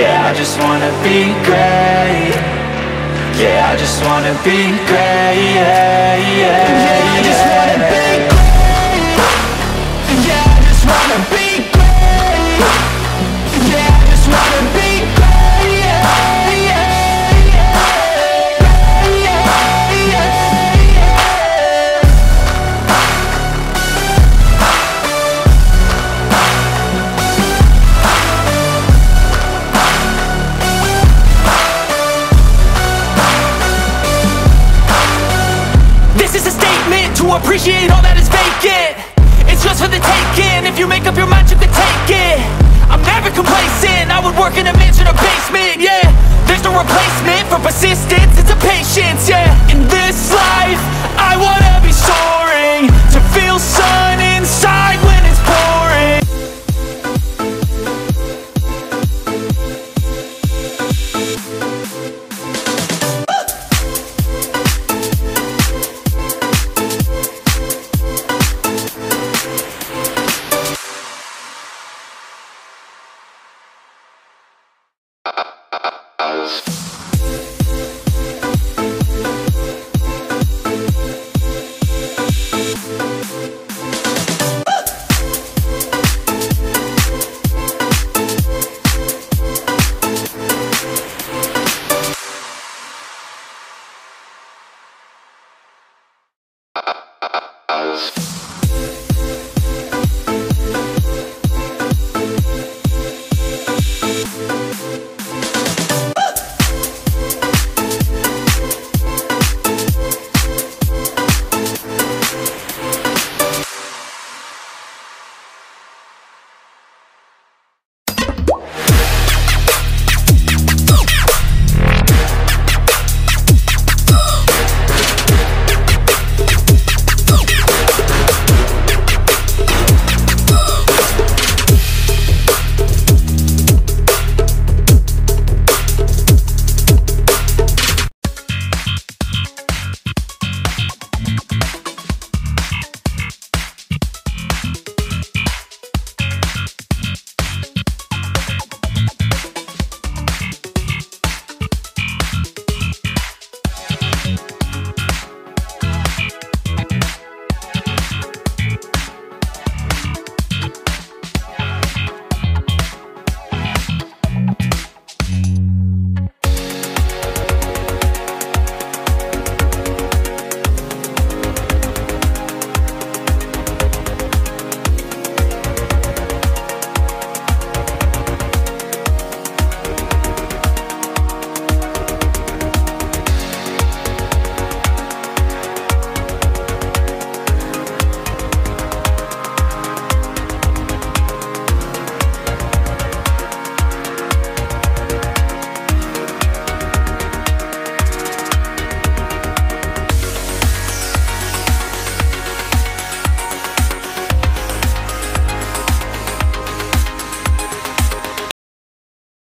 Yeah, I just wanna be great. Yeah, I just wanna be great. Yeah, I just wanna be great. Yeah, I just wanna be great. Yeah, I just wanna be great. Appreciate all that is vacant. It's just for the taking. If you make up your mind, you can take it. I'm never complacent. I would work in a mansion or basement, yeah. There's no replacement for persistence. It's a patience, yeah. In this life, I wanna be soaring, to feel sun inside when it's pouring.